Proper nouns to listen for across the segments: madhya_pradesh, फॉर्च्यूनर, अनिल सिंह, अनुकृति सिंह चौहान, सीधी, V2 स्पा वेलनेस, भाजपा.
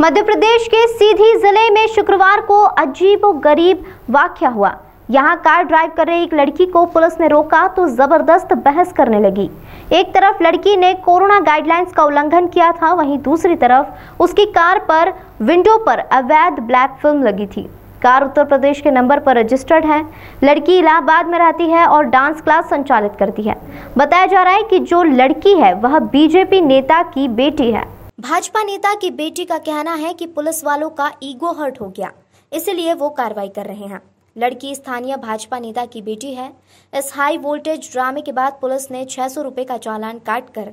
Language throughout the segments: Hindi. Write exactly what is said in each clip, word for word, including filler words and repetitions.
मध्य प्रदेश के सीधी जिले में शुक्रवार को अजीबोगरीब वाकया हुआ। यहां कार ड्राइव कर रही एक लड़की को पुलिस ने रोका तो जबरदस्त बहस करने लगी। एक तरफ लड़की ने कोरोना गाइडलाइंस का उल्लंघन किया था, वहीं दूसरी तरफ उसकी कार पर विंडो पर अवैध ब्लैक फिल्म लगी थी। कार उत्तर प्रदेश के नंबर पर रजिस्टर्ड है। लड़की इलाहाबाद में रहती है और डांस क्लास संचालित करती है। बताया जा रहा है कि जो लड़की है वह बीजेपी नेता की बेटी है। भाजपा नेता की बेटी का कहना है कि पुलिस वालों का ईगो हर्ट हो गया, इसलिए वो कार्रवाई कर रहे हैं। लड़की स्थानीय भाजपा नेता की बेटी है। इस हाई वोल्टेज ड्रामे के बाद पुलिस ने छह सौ रुपए का चालान काटकर,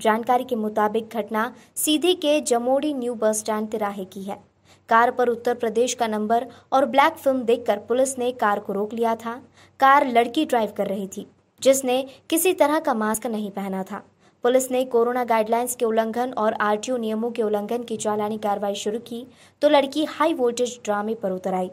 जानकारी के मुताबिक घटना सीधी के जमोड़ी न्यू बस स्टैंड तिराहे की है। कार पर उत्तर प्रदेश का नंबर और ब्लैक फिल्म देखकर पुलिस ने कार को रोक लिया था। कार लड़की ड्राइव कर रही थी, जिसने किसी तरह का मास्क नहीं पहना था। पुलिस ने कोरोना गाइडलाइंस के उल्लंघन और आरटीओ नियमों के उल्लंघन की चालानी कार्रवाई शुरू की तो लड़की हाई वोल्टेज ड्रामे पर उतर आई।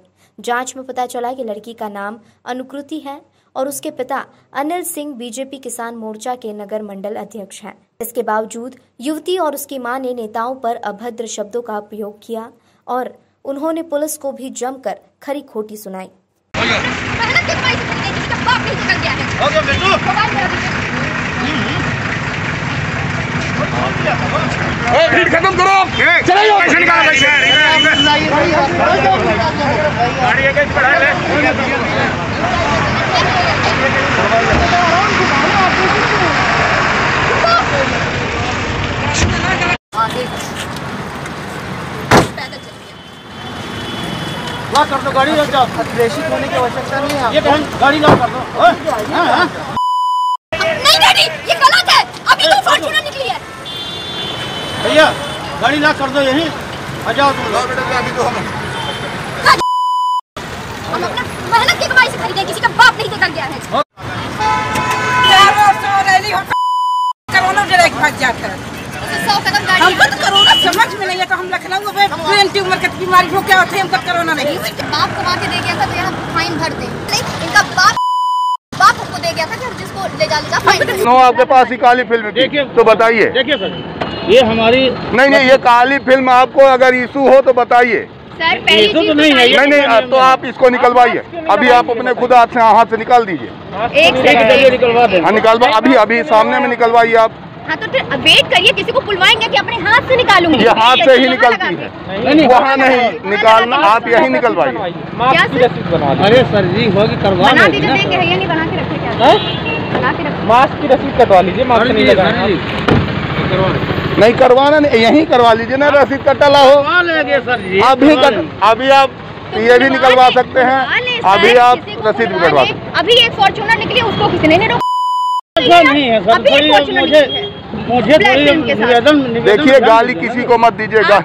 जांच में पता चला कि लड़की का नाम अनुकृति है और उसके पिता अनिल सिंह बीजेपी किसान मोर्चा के नगर मंडल अध्यक्ष हैं। इसके बावजूद युवती और उसकी मां ने नेताओं पर अभद्र शब्दों का प्रयोग किया और उन्होंने पुलिस को भी जमकर खरी खोटी सुनाई। खत्म करो, कर दो गाड़ी, अग्रेसिव होने की आवश्यकता नहीं है। ये गाड़ी लॉक कर दो। भैया गाड़ी ला कर दो यही, आ जाओ तुम लोग। हम अपने मेहनत की कमाई से खरीदे, किसी का बाप नहीं देकर गया है। कोरोना समझ में नहीं है तो हम लखनऊ में ट्वेंटी उम्र की बीमारी हो क्या होते, हम तक कोरोना नहीं। बाप कमा के दे गया था तो यहाँ फाइन भर दे, इनका बाप बाप हमको दे गया था कि जिसको ले जा फाइन। आपके पास ही काली फिल्म देखिए तो बताइए। देखिए सर ये हमारी नहीं नहीं ये काली फिल्म, आपको अगर इशू हो तो बताइए। सर इशू तो नहीं है। नहीं नहीं तो आप इसको निकलवाइए अभी, आप अपने खुद हाथ से हाथ से निकाल दीजिए। एक सेकंड निकलवा दें। हाँ निकलवा, अभी अभी सामने में निकलवाइए आप। हाँ तो वेट करिए, किसी को बुलवाएंगे कि अपने हाथ से निकालूंगी। ये हाथ से ही निकलती है, वहाँ नहीं निकालना, आप यही निकलवाइए। अरे सर जी होगी करवा देंगे, नहीं बना के रखेंगे। मास्क की रसीद कटवा लीजिए, मास्क नहीं लगाना नहीं करवाना नहीं, यहीं करवा लीजिए ना। रसीद कटला हो सर जी, अभी कट, अभी आप तो ये भी निकलवा सकते हैं। अभी आप रसीद भी करवा सकते हैं। अभी एक फॉर्च्यूनर निकली, उसको किसने नहीं रोका? नहीं है सर, मुझे मुझे देखिए गाली किसी को मत दीजिएगा,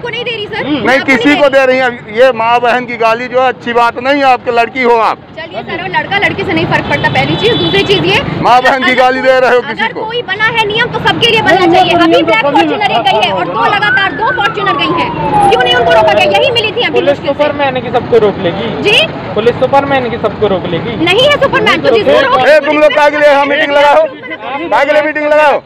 नहीं किसी को दे रही है। ये माँ बहन की गाली जो अच्छी बात नहीं है, आपकी लड़की हो आप। चलिए सर, लड़का लड़की से नहीं फर्क पड़ता, पहली चीज। दूसरी चीज ये माँ बहन की गाली दे रहे हो किसी को। कोई बना है नियम तो सबके लिए बनना चाहिए। अभी ब्लैक फॉर्च्यूनर गई है और दो लगातार दो फॉर्च्यूनर गई है, क्यों नहीं उनको रोका गया? यही मिली थी अभी। पुलिस सुपरमैन की सबको रोक लेगी जी, पुलिस सुपरमैन की सबको रोक लेगी। नहीं है सुपरमैन तुम लोग का मीटिंग लगाओ, अगले मीटिंग लगाओ।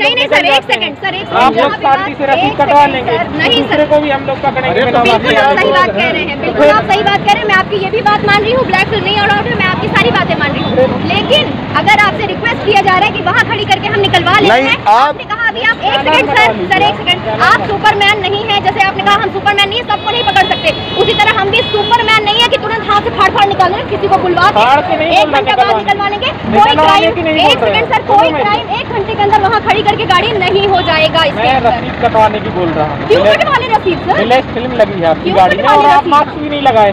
नहीं नहीं सर एक सेकंड सर एक आप लोग पार्टी से रसीद कटवा लेंगे, नहीं सर को भी हम लोग पकड़ेंगे। बिल्कुल आप सही बात कह रहे हैं, बिल्कुल आप सही बात कह रहे हैं। मैं आपकी ये भी बात मान रही हूँ, ब्लैक फिल्म नहीं अलाउड है, मैं आपकी सारी बातें मान रही हूँ। लेकिन अगर आपसे रिक्वेस्ट किया जा रहा है कि वहाँ खड़ी करके हम निकलवा लेंगे, आपने कहा अभी आप एक सेकंड सर सर एक सेकंड आप सुपरमैन नहीं है। जैसे आपने कहा हम सुपरमैन नहीं है, सबको नहीं पकड़ सकते, उसी तरह हम भी सुपरमैन नहीं है कि तुरंत हाथ से फाड़ फाड़ निकाल रहे, किसी को बुलवा एक घंटे बाद निकलवा लेंगे। कोई क्राइम, एक सेकंड सर, कोई क्राइम एक घंटे के अंदर वहाँ खड़ी करके गाड़ी नहीं हो जाएगा। इसके रसीद कटवाने की बोल रहा हूँ। क्यों कटवाने रसीद सर? ब्लैक फिल्म लगी है आपकी गाड़ी में और आप मास्क भी नहीं लगाए।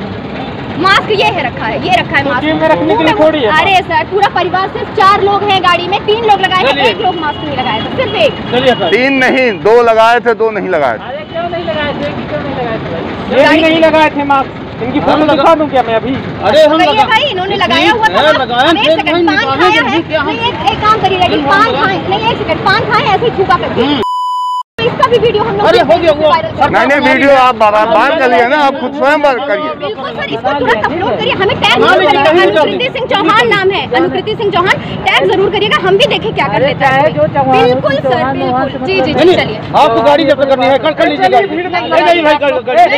मास्क ये है रखा है, ये रखा है मास्क में रखने के लिए थोड़ी है। अरे सर पूरा परिवार सिर्फ चार लोग हैं गाड़ी में, तीन लोग लगाए हैं, एक लोग मास्क नहीं लगाए थे, सिर्फ एक। चलिए सर तीन नहीं, दो लगाए थे, दो नहीं लगाए थे। अरे क्यों नहीं लगाए थे, क्यों नहीं लगाए थे? ये नहीं लगाए थे मास्क, इनकी फोटो दिखा दूं क्या मैं अभी? अरे हम लगाए भाई, इन्होंने लगाया हुआ था। एक सेकंड पान खाया है, एक काम करिए, लेकिन पान खाएं नहीं, एक सेकंड पान खाएं ऐसे ही छूका करके, इसका भी वीडियो हम लोग नहीं वीडियो आप बार करिए ना, आप खुद स्वयं बार करिए। बिल्कुल सर, इसको तुरंत अपलोड करिए, हमें टैग जरूर करिएगा। अनुकृति सिंह चौहान नाम है, अनुकृति सिंह चौहान, टैग जरूर करिएगा, हम भी देखें क्या कर लेता है। बिल्कुल सर, बिल्कुल जी जी जी। चलिए, आपको गाड़ी जब्त करनी है, कर लीजिए।